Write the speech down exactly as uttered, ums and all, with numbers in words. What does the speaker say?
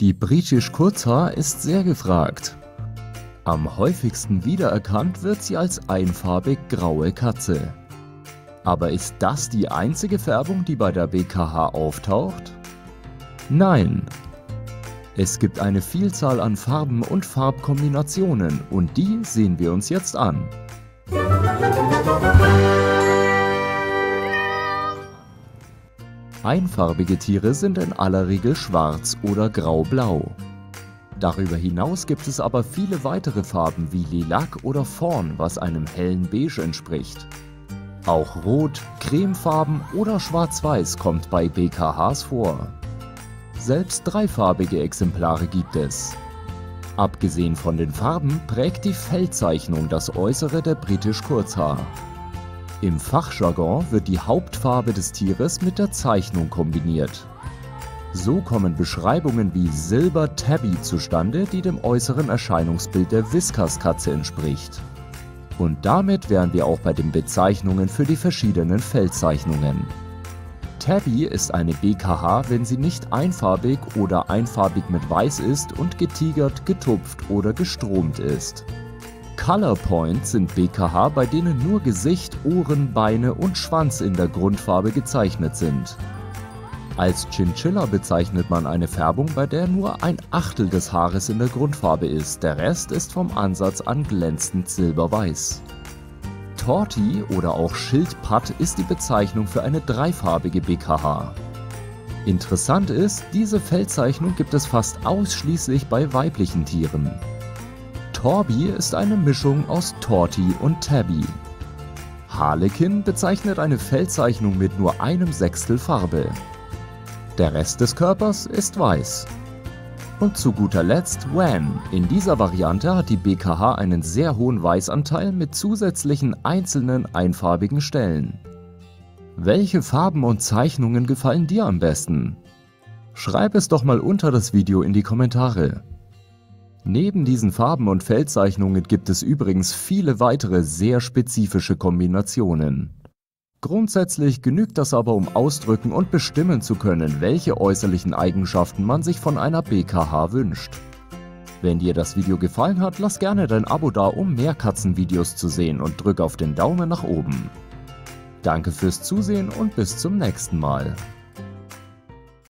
Die Britisch Kurzhaar ist sehr gefragt. Am häufigsten wiedererkannt wird sie als einfarbig graue Katze. Aber ist das die einzige Färbung, die bei der B K H auftaucht? Nein. Es gibt eine Vielzahl an Farben und Farbkombinationen und die sehen wir uns jetzt an. Einfarbige Tiere sind in aller Regel schwarz oder grau-blau. Darüber hinaus gibt es aber viele weitere Farben wie Lilac oder Fawn, was einem hellen Beige entspricht. Auch Rot, Cremefarben oder Schwarz-Weiß kommt bei B K Hs vor. Selbst dreifarbige Exemplare gibt es. Abgesehen von den Farben prägt die Fellzeichnung das Äußere der Britisch Kurzhaar. Im Fachjargon wird die Hauptfarbe des Tieres mit der Zeichnung kombiniert. So kommen Beschreibungen wie Silber Tabby zustande, die dem äußeren Erscheinungsbild der Whiskerskatze entspricht. Und damit wären wir auch bei den Bezeichnungen für die verschiedenen Fellzeichnungen. Tabby ist eine B K H, wenn sie nicht einfarbig oder einfarbig mit Weiß ist und getigert, getupft oder gestromt ist. Color Point sind B K H, bei denen nur Gesicht, Ohren, Beine und Schwanz in der Grundfarbe gezeichnet sind. Als Chinchilla bezeichnet man eine Färbung, bei der nur ein Achtel des Haares in der Grundfarbe ist, der Rest ist vom Ansatz an glänzend silberweiß. Tortie oder auch Schildpatt ist die Bezeichnung für eine dreifarbige B K H. Interessant ist, diese Fellzeichnung gibt es fast ausschließlich bei weiblichen Tieren. Torby ist eine Mischung aus Tortie und Tabby. Harlekin bezeichnet eine Fellzeichnung mit nur einem Sechstel Farbe. Der Rest des Körpers ist weiß. Und zu guter Letzt Van. In dieser Variante hat die B K H einen sehr hohen Weißanteil mit zusätzlichen einzelnen einfarbigen Stellen. Welche Farben und Zeichnungen gefallen dir am besten? Schreib es doch mal unter das Video in die Kommentare. Neben diesen Farben und Fellzeichnungen gibt es übrigens viele weitere sehr spezifische Kombinationen. Grundsätzlich genügt das aber, um ausdrücken und bestimmen zu können, welche äußerlichen Eigenschaften man sich von einer B K H wünscht. Wenn dir das Video gefallen hat, lass gerne dein Abo da, um mehr Katzenvideos zu sehen, und drück auf den Daumen nach oben. Danke fürs Zusehen und bis zum nächsten Mal.